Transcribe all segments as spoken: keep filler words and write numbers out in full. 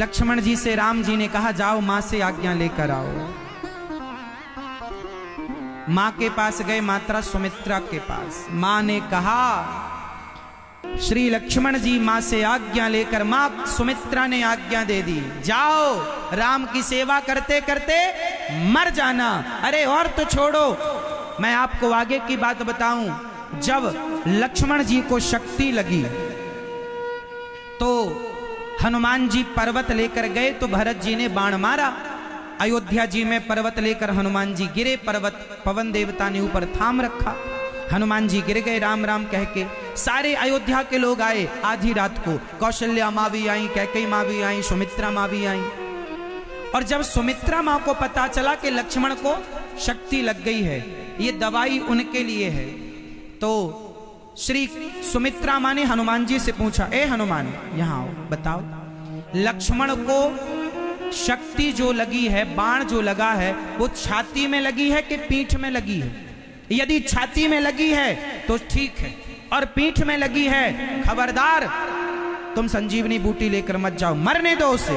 लक्ष्मण जी से राम जी ने कहा, जाओ मां से आज्ञा लेकर आओ। मां के पास गए मात्रा सुमित्रा के पास। मां ने कहा, श्री लक्ष्मण जी मां से आज्ञा लेकर, मां सुमित्रा ने आज्ञा दे दी, जाओ राम की सेवा करते करते मर जाना। अरे और तो छोड़ो, मैं आपको आगे की बात बताऊं। जब लक्ष्मण जी को शक्ति लगी तो हनुमान जी पर्वत लेकर गए तो भरत जी ने बाण मारा। अयोध्या जी में पर्वत लेकर हनुमान जी गिरे, पर्वत पवन देवता ने ऊपर थाम रखा, हनुमान जी गिर गए राम राम कह के। सारे अयोध्या के लोग आए आधी रात को, कौशल्या माँ भी आई, कैकेयी माँ भी आई, सुमित्रा माँ भी आई। और जब सुमित्रा माँ को पता चला कि लक्ष्मण को शक्ति लग गई है, ये दवाई उनके लिए है, तो श्री सुमित्रा माँ ने हनुमान जी से पूछा, ए हनुमान यहाँ आओ, बताओ लक्ष्मण को शक्ति जो लगी है, बाण जो लगा है, वो छाती में लगी है कि पीठ में लगी है? यदि छाती में लगी है तो ठीक है, और पीठ में लगी है, खबरदार तुम संजीवनी बूटी लेकर मत जाओ, मरने दो उसे,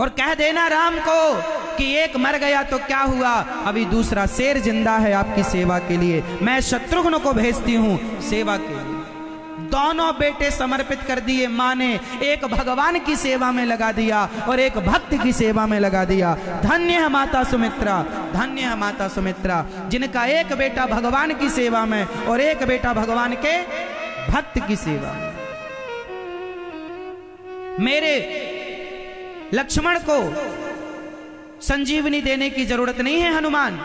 और कह देना राम को कि एक मर गया तो क्या हुआ, अभी दूसरा शेर जिंदा है आपकी सेवा के लिए, मैं शत्रुघ्न को भेजती हूं सेवा के लिए। दोनों बेटे समर्पित कर दिए मां ने, एक भगवान की सेवा में लगा दिया और एक भक्त की सेवा में लगा दिया। धन्य है माता सुमित्रा, धन्य है माता सुमित्रा, जिनका एक बेटा भगवान की सेवा में और एक बेटा भगवान के भक्त की सेवा में। मेरे लक्ष्मण को संजीवनी देने की जरूरत नहीं है हनुमान,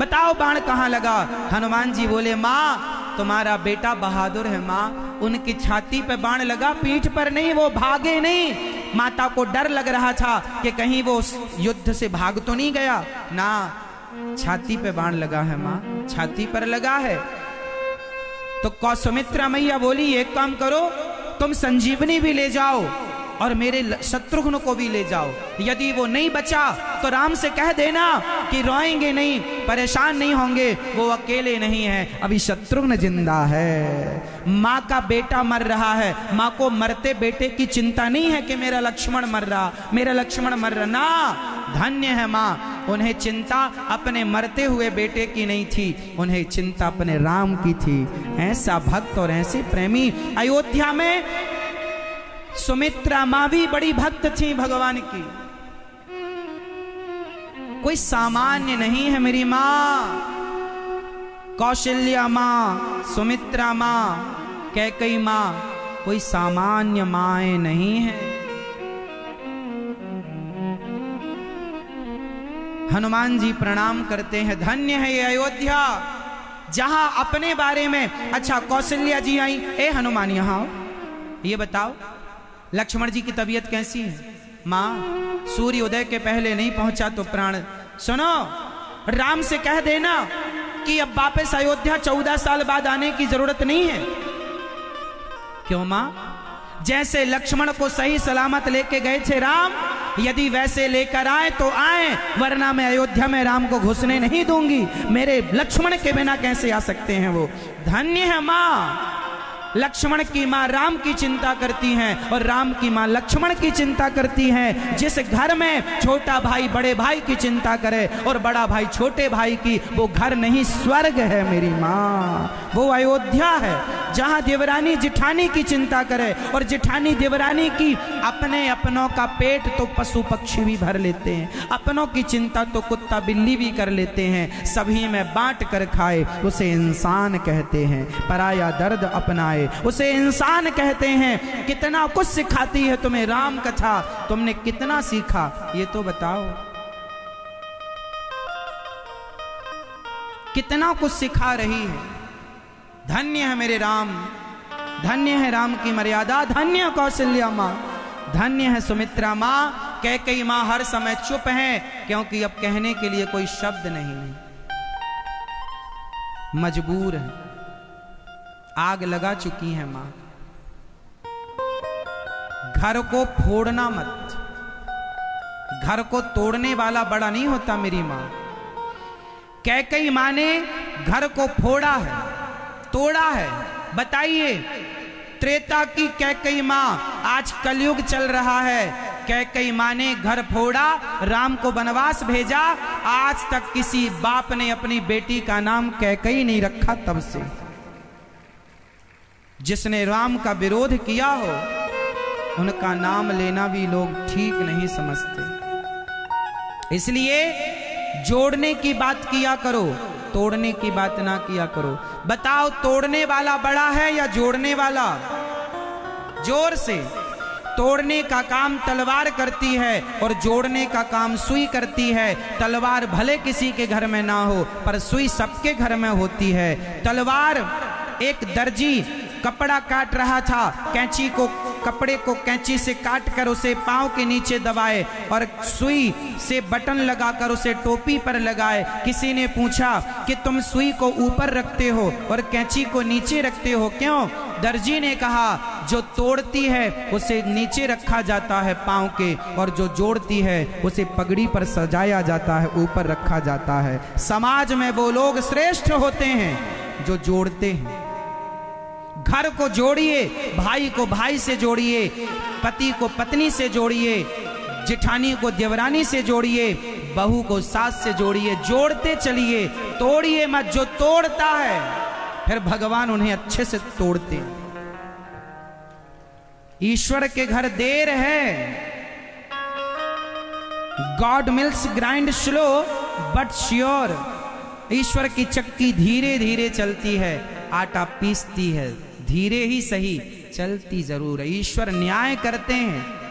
बताओ बाण कहां लगा? हनुमान जी बोले, मां तुम्हारा बेटा बहादुर है माँ, उनकी छाती पे बाण लगा, पीठ पर नहीं, वो भागे नहीं। माता को डर लग रहा था कि कहीं वो युद्ध से भाग तो नहीं गया ना। छाती पे बाण लगा है माँ, छाती पर लगा है। तो कौसुमित्रा मैया बोली, एक काम करो, तुम संजीवनी भी ले जाओ और मेरे शत्रुघ्न को भी ले जाओ, यदि वो नहीं बचा तो राम से कह देना कि रोएंगे नहीं, परेशान नहीं होंगे, वो अकेले नहीं है, अभी शत्रुघ्न जिंदा है। माँ का बेटा मर रहा है, माँ को मरते बेटे की चिंता नहीं है कि मेरा लक्ष्मण मर रहा, मेरा लक्ष्मण मर रहा ना। धन्य है माँ, उन्हें चिंता अपने मरते हुए बेटे की नहीं थी, उन्हें चिंता अपने राम की थी। ऐसा भक्त और ऐसे प्रेमी। अयोध्या में सुमित्रा माँ भी बड़ी भक्त थी भगवान की, कोई सामान्य नहीं है मेरी माँ। कौशल्या माँ, सुमित्रा माँ, कैकेयी माँ कोई सामान्य माँएं नहीं है। हनुमान जी प्रणाम करते हैं, धन्य है ये अयोध्या जहां अपने बारे में। अच्छा कौशल्या जी आई, ए हनुमान यहाँ आओ, ये बताओ लक्ष्मण जी की तबीयत कैसी है? माँ सूर्य उदय के पहले नहीं पहुंचा तो प्राण। सुनो राम से कह देना कि अब वापस अयोध्या चौदह साल बाद आने की जरूरत नहीं है। क्यों माँ? जैसे लक्ष्मण को सही सलामत लेके गए थे राम, यदि वैसे लेकर आए तो आए, वरना मैं अयोध्या में राम को घुसने नहीं दूंगी। मेरे लक्ष्मण के बिना कैसे आ सकते हैं वो। धन्य है माँ, लक्ष्मण की माँ राम की चिंता करती हैं और राम की माँ लक्ष्मण की चिंता करती हैं। जिस घर में छोटा भाई बड़े भाई की चिंता करे और बड़ा भाई छोटे भाई की, वो घर नहीं स्वर्ग है मेरी माँ, वो अयोध्या है जहाँ देवरानी जिठानी की चिंता करे और जिठानी देवरानी की। अपने अपनों का पेट तो पशु पक्षी भी भर लेते हैं, अपनों की चिंता तो कुत्ता बिल्ली भी कर लेते हैं, सभी में बांट कर खाए उसे इंसान कहते हैं, पराया दर्द अपनाए उसे इंसान कहते हैं। कितना कुछ सिखाती है तुम्हें राम कथा, तुमने कितना सीखा ये तो बताओ, कितना कुछ सिखा रही है। धन्य है मेरे राम, धन्य है राम की मर्यादा, धन्य है कौशल्या माँ, धन्य है सुमित्रा माँ, कैकेयी माँ हर समय चुप हैं क्योंकि अब कहने के लिए कोई शब्द नहीं है, मजबूर है, आग लगा चुकी है मां। घर को फोड़ना मत, घर को तोड़ने वाला बड़ा नहीं होता मेरी मां। कैकेयी मां ने घर को फोड़ा है, तोड़ा है। बताइए त्रेता की कैकेयी मां आज कलयुग चल रहा है। कैकई माँ ने घर फोड़ा, राम को वनवास भेजा, आज तक किसी बाप ने अपनी बेटी का नाम कैकई नहीं रखा। तब से जिसने राम का विरोध किया हो उनका नाम लेना भी लोग ठीक नहीं समझते। इसलिए जोड़ने की बात किया करो, तोड़ने की बात ना किया करो। बताओ तोड़ने वाला बड़ा है या जोड़ने वाला? जोर से। तोड़ने का काम तलवार करती है और जोड़ने का काम सुई करती है। तलवार भले किसी के घर में ना हो पर सुई सबके घर में होती है। तलवार एक दर्जी कपड़ा काट रहा था, कैंची को कपड़े को कैंची से काट कर उसे पाँव के नीचे दबाए और सुई से बटन लगाकर उसे टोपी पर लगाए। किसी ने पूछा कि तुम सुई को ऊपर रखते हो और कैंची को नीचे रखते हो क्यों? दर्जी ने कहा जो तोड़ती है उसे नीचे रखा जाता है पाँव के, और जो जोड़ती है उसे पगड़ी पर सजाया जाता है, ऊपर रखा जाता है। समाज में वो लोग श्रेष्ठ होते हैं जो जोड़ते हैं। घर को जोड़िए, भाई को भाई से जोड़िए, पति को पत्नी से जोड़िए, जेठानी को देवरानी से जोड़िए, बहू को सास से जोड़िए। जोड़ते चलिए, तोड़िए मत। जो तोड़ता है फिर भगवान उन्हें अच्छे से तोड़ते हैं। ईश्वर के घर देर है। God mills grind slow but sure. ईश्वर की चक्की धीरे धीरे चलती है, आटा पीसती है, धीरे ही सही चलती जरूर है। ईश्वर न्याय करते हैं।